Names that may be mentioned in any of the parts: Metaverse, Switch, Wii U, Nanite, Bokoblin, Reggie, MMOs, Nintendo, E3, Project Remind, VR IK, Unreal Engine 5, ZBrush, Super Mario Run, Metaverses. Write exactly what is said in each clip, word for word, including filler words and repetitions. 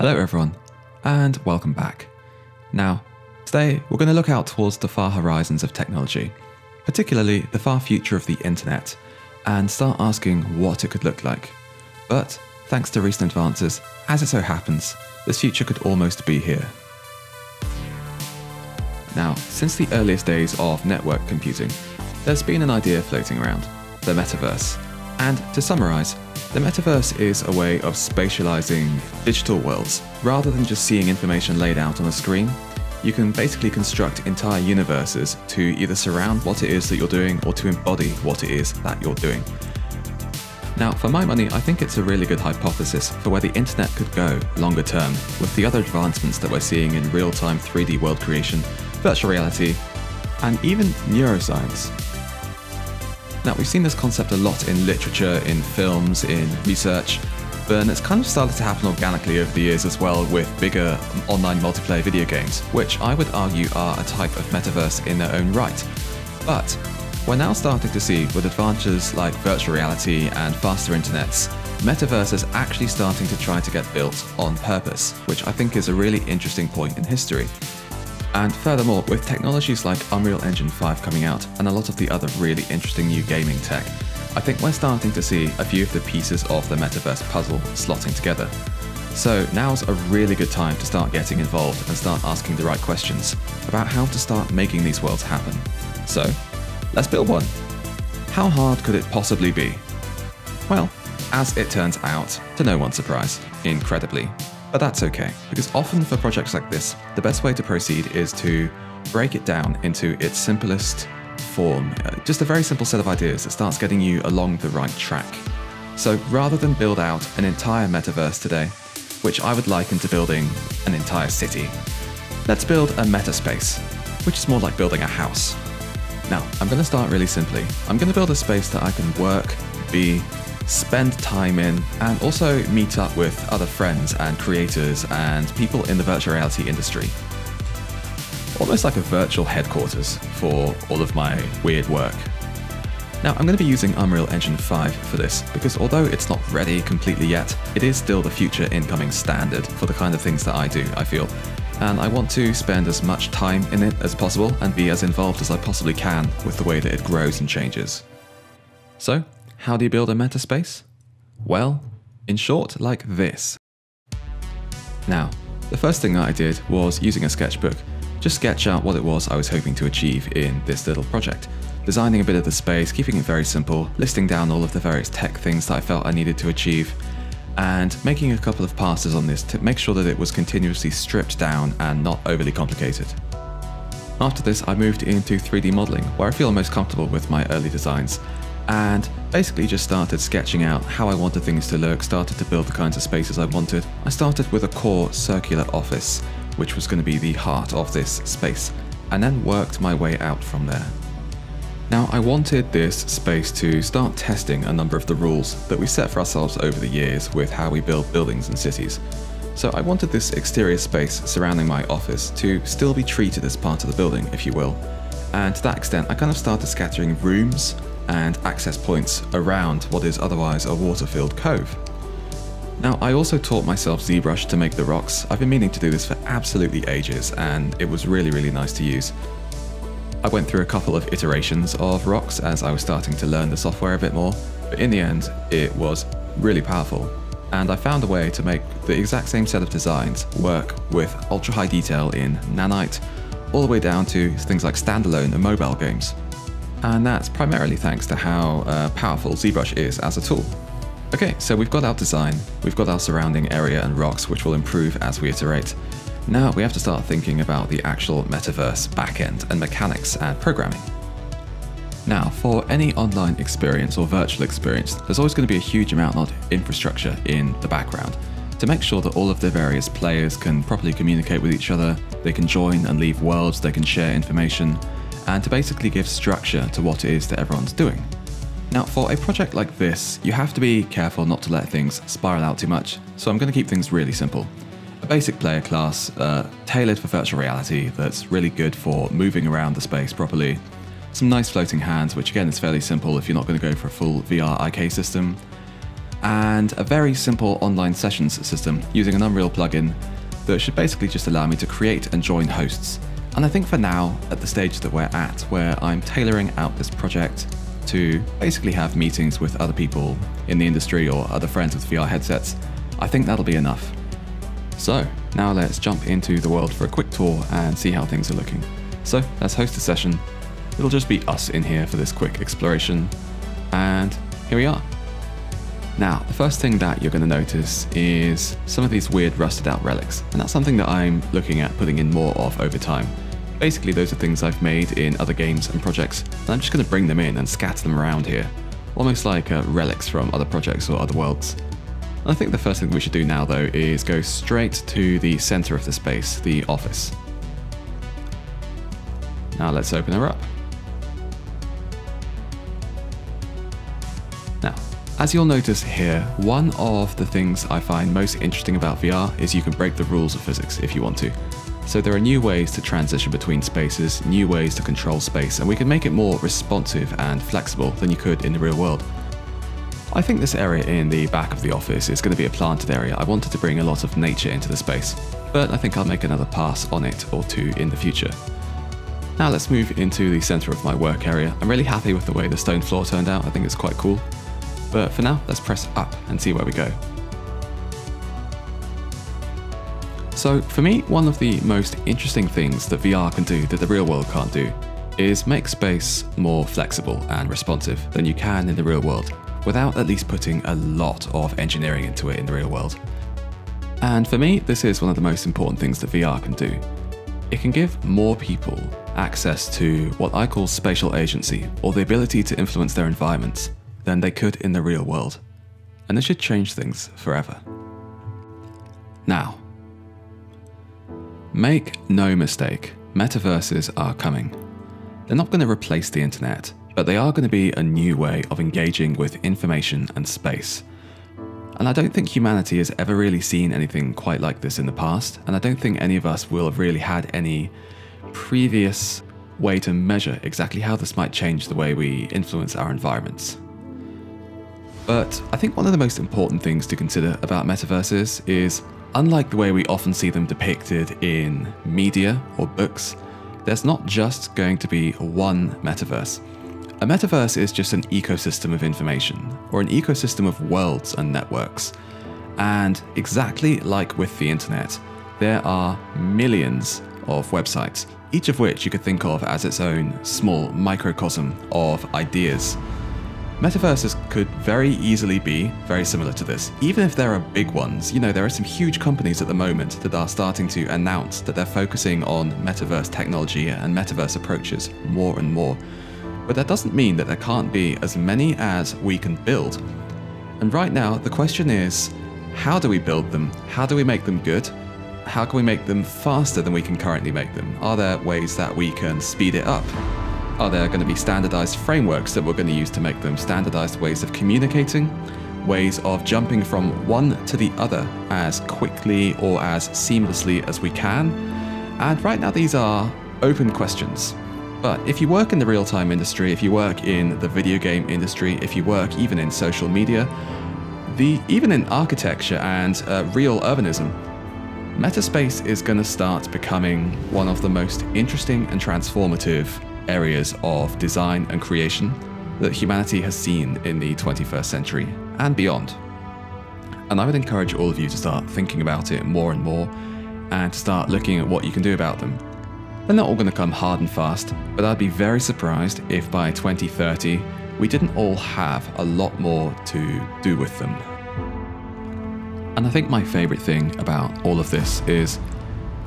Hello everyone, and welcome back. Now, today we're going to look out towards the far horizons of technology, particularly the far future of the internet, and start asking what it could look like. But thanks to recent advances, as it so happens, this future could almost be here. Now, since the earliest days of network computing, there's been an idea floating around, the metaverse. And to summarize, the metaverse is a way of spatializing digital worlds. Rather than just seeing information laid out on a screen, you can basically construct entire universes to either surround what it is that you're doing or to embody what it is that you're doing. Now, for my money, I think it's a really good hypothesis for where the internet could go longer term with the other advancements that we're seeing in real-time three D world creation, virtual reality, and even neuroscience. Now, we've seen this concept a lot in literature, in films, in research, but it's kind of started to happen organically over the years as well with bigger online multiplayer video games, which I would argue are a type of metaverse in their own right. But we're now starting to see, with advances like virtual reality and faster internets, metaverses actually starting to try to get built on purpose, which I think is a really interesting point in history. And furthermore, with technologies like Unreal Engine five coming out and a lot of the other really interesting new gaming tech, I think we're starting to see a few of the pieces of the metaverse puzzle slotting together. So now's a really good time to start getting involved and start asking the right questions about how to start making these worlds happen. So let's build one. How hard could it possibly be? Well, as it turns out, to no one's surprise, incredibly. But that's okay, because often for projects like this, the best way to proceed is to break it down into its simplest form. Just a very simple set of ideas that starts getting you along the right track. So rather than build out an entire metaverse today, which I would liken to building an entire city, let's build a metaspace, which is more like building a house. Now, I'm going to start really simply. I'm going to build a space that I can work, be, spend time in, and also meet up with other friends and creators and people in the virtual reality industry. Almost like a virtual headquarters for all of my weird work. Now, I'm going to be using Unreal Engine five for this, because although it's not ready completely yet, it is still the future incoming standard for the kind of things that I do, I feel. And I want to spend as much time in it as possible and be as involved as I possibly can with the way that it grows and changes. So, how do you build a metaspace? Well, in short, like this. Now, the first thing that I did was, using a sketchbook, just sketch out what it was I was hoping to achieve in this little project. Designing a bit of the space, keeping it very simple, listing down all of the various tech things that I felt I needed to achieve, and making a couple of passes on this to make sure that it was continuously stripped down and not overly complicated. After this, I moved into three D modeling, where I feel most comfortable with my early designs, and basically just started sketching out how I wanted things to look, started to build the kinds of spaces I wanted. I started with a core circular office, which was going to be the heart of this space, and then worked my way out from there. Now, I wanted this space to start testing a number of the rules that we set for ourselves over the years with how we build buildings and cities. So I wanted this exterior space surrounding my office to still be treated as part of the building, if you will. And to that extent, I kind of started scattering rooms and access points around what is otherwise a water-filled cove. Now, I also taught myself ZBrush to make the rocks. I've been meaning to do this for absolutely ages, and it was really, really nice to use. I went through a couple of iterations of rocks as I was starting to learn the software a bit more, but in the end, it was really powerful. And I found a way to make the exact same set of designs work with ultra-high detail in Nanite, all the way down to things like standalone and mobile games. And that's primarily thanks to how uh, powerful ZBrush is as a tool. Okay, so we've got our design, we've got our surrounding area and rocks, which will improve as we iterate. Now we have to start thinking about the actual metaverse backend and mechanics and programming. Now, for any online experience or virtual experience, there's always going to be a huge amount of infrastructure in the background to make sure that all of the various players can properly communicate with each other, they can join and leave worlds, they can share information, and to basically give structure to what it is that everyone's doing. Now, for a project like this, you have to be careful not to let things spiral out too much, so I'm going to keep things really simple. A basic player class uh, tailored for virtual reality that's really good for moving around the space properly, some nice floating hands, which again is fairly simple if you're not going to go for a full V R I K system, and a very simple online sessions system using an Unreal plugin that should basically just allow me to create and join hosts. And I think for now, at the stage that we're at, where I'm tailoring out this project to basically have meetings with other people in the industry or other friends with V R headsets, I think that'll be enough. So now let's jump into the world for a quick tour and see how things are looking. So let's host a session. It'll just be us in here for this quick exploration. And here we are. Now, the first thing that you're going to notice is some of these weird rusted out relics. And that's something that I'm looking at putting in more of over time. Basically, those are things I've made in other games and projects, and I'm just going to bring them in and scatter them around here. Almost like uh, relics from other projects or other worlds. And I think the first thing we should do now, though, is go straight to the center of the space, the office. Now let's open her up. Now, as you'll notice here, one of the things I find most interesting about V R is you can break the rules of physics if you want to. So there are new ways to transition between spaces, new ways to control space, and we can make it more responsive and flexible than you could in the real world. I think this area in the back of the office is going to be a planted area. I wanted to bring a lot of nature into the space, but I think I'll make another pass on it or two in the future. Now let's move into the center of my work area. I'm really happy with the way the stone floor turned out. I think it's quite cool. But for now, let's press up and see where we go. So for me, one of the most interesting things that V R can do that the real world can't do is make space more flexible and responsive than you can in the real world, without at least putting a lot of engineering into it in the real world. And for me, this is one of the most important things that V R can do. It can give more people access to what I call spatial agency, or the ability to influence their environments, than they could in the real world. And this should change things forever. Now, make no mistake, metaverses are coming. They're not going to replace the internet, but they are going to be a new way of engaging with information and space. And I don't think humanity has ever really seen anything quite like this in the past, and I don't think any of us will have really had any previous way to measure exactly how this might change the way we influence our environments. But I think one of the most important things to consider about metaverses is, unlike the way we often see them depicted in media or books, there's not just going to be one metaverse. A metaverse is just an ecosystem of information, or an ecosystem of worlds and networks. And exactly like with the internet, there are millions of websites, each of which you could think of as its own small microcosm of ideas. Metaverses could very easily be very similar to this, even if there are big ones. You know, there are some huge companies at the moment that are starting to announce that they're focusing on metaverse technology and metaverse approaches more and more. But that doesn't mean that there can't be as many as we can build. And right now, the question is, how do we build them? How do we make them good? How can we make them faster than we can currently make them? Are there ways that we can speed it up? Are there going to be standardized frameworks that we're going to use to make them? Standardized ways of communicating? Ways of jumping from one to the other as quickly or as seamlessly as we can? And right now, these are open questions. But if you work in the real-time industry, if you work in the video game industry, if you work even in social media, the, even in architecture and uh, real urbanism, metaspace is going to start becoming one of the most interesting and transformative areas of design and creation that humanity has seen in the twenty-first century and beyond. And I would encourage all of you to start thinking about it more and more, and to start looking at what you can do about them. They're not all going to come hard and fast, but I'd be very surprised if by twenty thirty we didn't all have a lot more to do with them. And I think my favourite thing about all of this is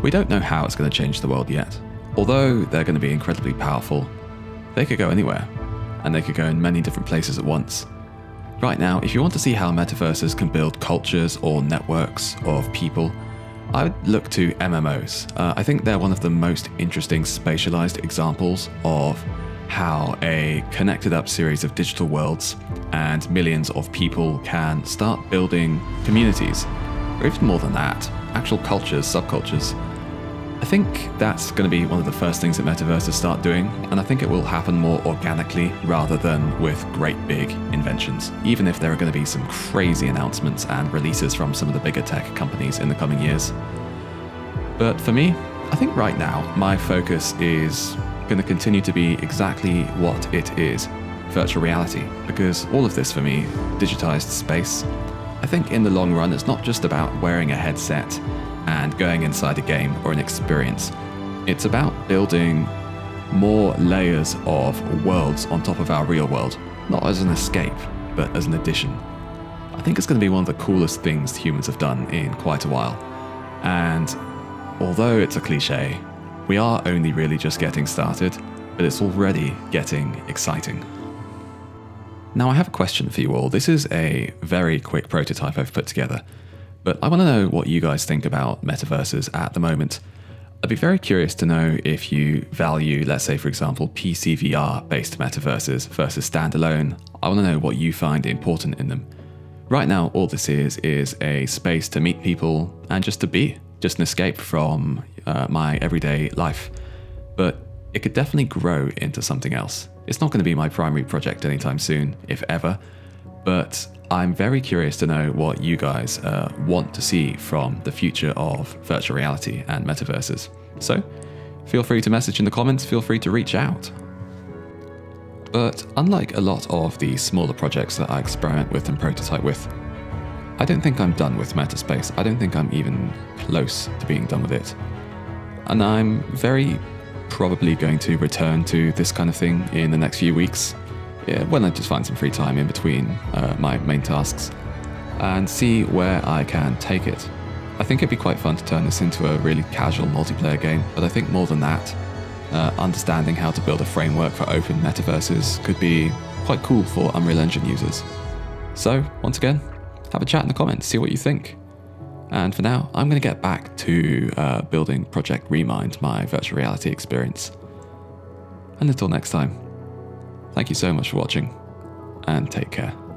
we don't know how it's going to change the world yet. Although they're going to be incredibly powerful, they could go anywhere, and they could go in many different places at once. Right now, if you want to see how metaverses can build cultures or networks of people, I would look to M M Os. Uh, I think they're one of the most interesting spatialized examples of how a connected up series of digital worlds and millions of people can start building communities, or even more than that, actual cultures, subcultures. I think that's going to be one of the first things that Metaverses start doing, and I think it will happen more organically rather than with great big inventions, even if there are going to be some crazy announcements and releases from some of the bigger tech companies in the coming years. But for me, I think right now, my focus is going to continue to be exactly what it is, virtual reality, because all of this for me, digitized space, I think in the long run, it's not just about wearing a headset and going inside a game or an experience. It's about building more layers of worlds on top of our real world, not as an escape, but as an addition. I think it's going to be one of the coolest things humans have done in quite a while. And although it's a cliche, we are only really just getting started, but it's already getting exciting. Now, I have a question for you all. This is a very quick prototype I've put together, but I want to know what you guys think about metaverses at the moment. I'd be very curious to know if you value, let's say, for example, P C V R-based metaverses versus standalone. I want to know what you find important in them. Right now, all this is is a space to meet people and just to be, just an escape from uh, my everyday life. But it could definitely grow into something else. It's not going to be my primary project anytime soon, if ever, but I'm very curious to know what you guys uh, want to see from the future of virtual reality and metaverses. So feel free to message in the comments, feel free to reach out. But unlike a lot of the smaller projects that I experiment with and prototype with, I don't think I'm done with Metaspace. I don't think I'm even close to being done with it. And I'm very probably going to return to this kind of thing in the next few weeks, yeah, when I just find some free time in between uh, my main tasks, and see where I can take it. I think it'd be quite fun to turn this into a really casual multiplayer game, but I think more than that, uh, understanding how to build a framework for open metaverses could be quite cool for Unreal Engine users. So, once again, have a chat in the comments, see what you think. And for now, I'm going to get back to uh, building Project Remind, my virtual reality experience. And until next time, thank you so much for watching, and take care.